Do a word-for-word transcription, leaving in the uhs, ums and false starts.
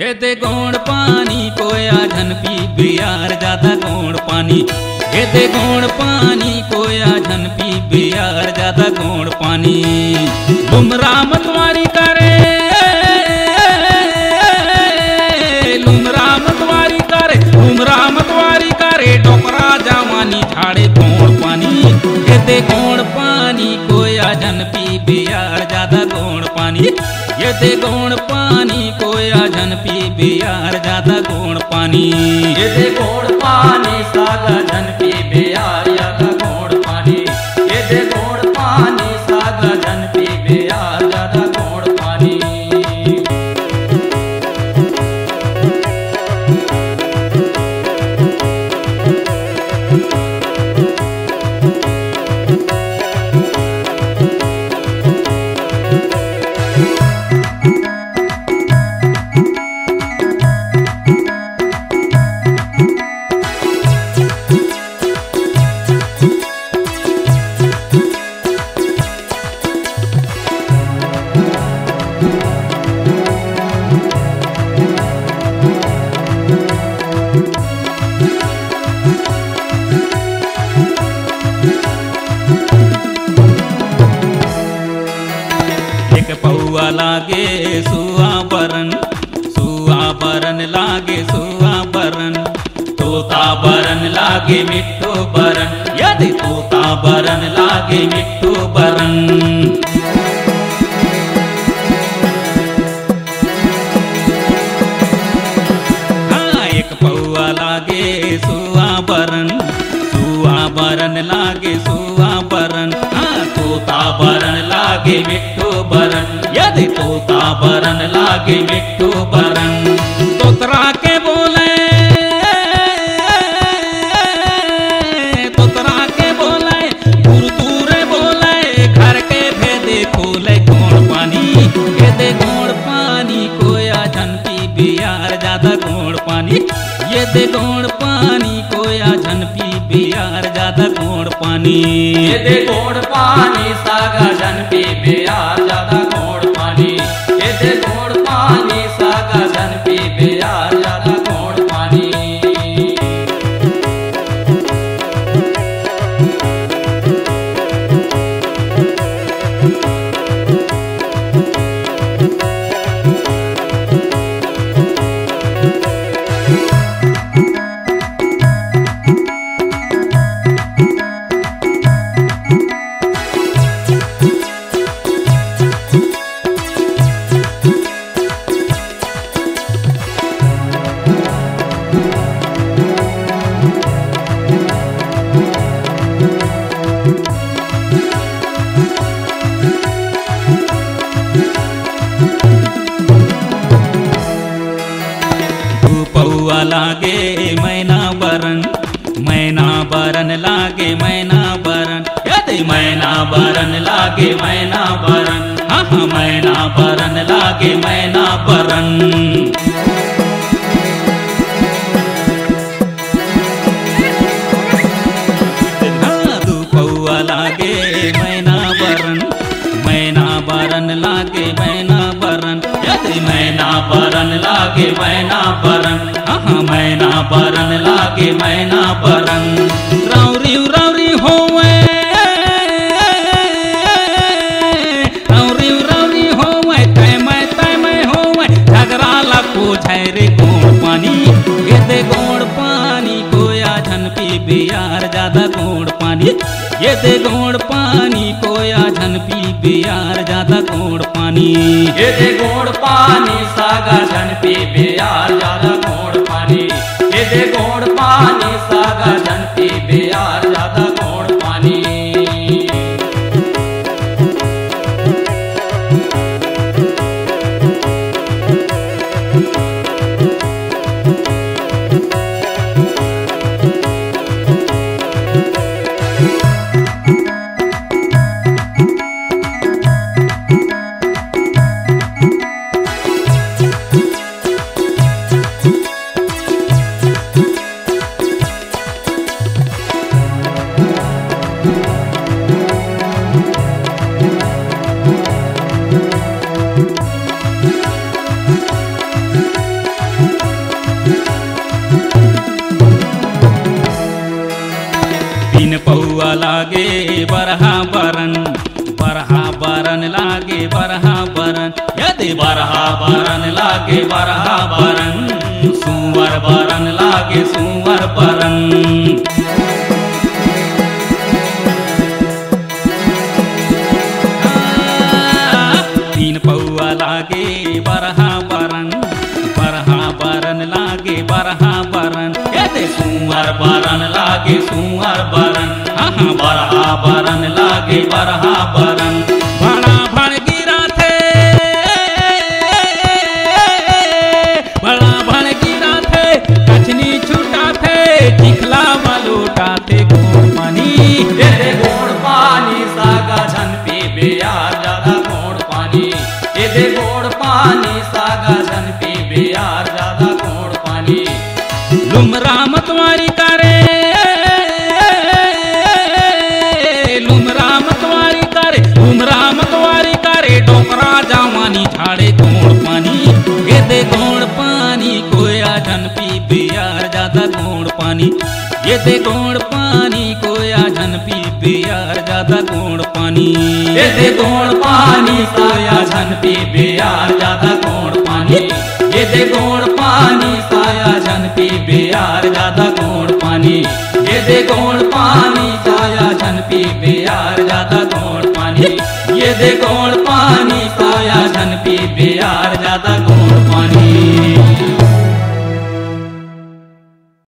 ये दे गौण पानी कोया झन पी बियार जाता गौण पानी, ये दे गौण पानी कोया झन पी बियार जाता गौण पानी। लुमरा मतवारी करे लुमरा मतवारी करे लुमरा मतवारी करे डोकरा जावानी झाड़े गौण पानी। ये दे गौण पानी कोया झन पी बियार जाता गौण पानी, ये ते गौण पानी कोया जन पी बियार जाता गौण पानी। ये ते गौण पानी सागा जन पी बियार जाता गौण पानी, ये ते गौण पानी सागा जन पी बियार जाता गौण पानी। लागे सुआ बरन सुआ बरन लागे सुआ बरन तोता बरन लागे मिट्टो बरन, यदि तोता बरन लागे मिट्टो बरन। हाँ, एक पौआ लागे सुआ बरन सुआ बरन लागे सुआ बरन, हाँ तोता बरन लागे मिट्टो बरन, यदि तोता बरन लागे मिट्टू बरन। तोतरा के बोले तोतरा के बोले दूर बोले घर के भेदे खोले गौण पानी, ये गौण पानी कोया झन पी बियार ज्यादा गौण पानी, ये गौण पानी कोया झन पी बियार ज्यादा गौण पानी। ये गौण पानी सागा झन पी बियार ज्यादा गौण पानी, ये गौण पानी सागा झन पी बियार ज्यादा गौण पानी। लागे मैना बरन मैना बरन लागे मैना बरन, यदि मैना बरन लागे मैना बरन, हाँ मैना बरन लागे मैना बरन। दू पौआ लागे मैना बरन मैना बरन लागे मैना बरन, यदि मैना बरन लागे मैना बरन, मैना बरन लागे मैना बरन। रावरी रावरी होवे रावरी रावरी होवे तैमय तैमय होवे झगड़ा लको झैरे गौण पानी, ये गौण पानी कोया झन पी बियार ज्यादा गौण पानी, ये गौण पानी कोया झन पी बियार ज्यादा गौण पानी। ये गौण पानी सागा झन पी बियार ज्यादा गौण पानी, ये गौण पानी सागा झन पी बियार ज्यादा गौण पानी। लागे बरहा बरन, बरहा बरन लागे बरहा बरन, यदि बरहा बरन लागे बरहा बरन, सुंवर बरन लागे सुंवर बरन। तीन पौआ लागे बरहा बरन, बरहा बरन लागे बरहा बरन, यदि सुंवर बरन लागे सुंवर बरन, बरहा बरन लागे बरहा बरन। भणा भण गिरा थे, भणा भण गिरा थे, कचनी छूटा थे, चिखला मलूटा थे, गोड़ पानी तेरे गोड़ पानी सागा झन पी बियार ज्यादा गोड़ पानी, तेरे गोड़ पानी सागा झन पी बियार ज्यादा गोड़ पानी। लुमरा मतवारी करे, डोकरा जावानी झाड़े गोड़ पानी, ये गोड़ पानी कोया जन पी बियार ज्यादा गोड़ पानी, ये गोड़ पानी कोया जन पी बियार ज्यादा गोड़ पानी, ये गोड़ पानी साया जन पी बियार ज्यादा गोड़ पानी, ये गोड़ पानी साया जन पी बियार ज्यादा।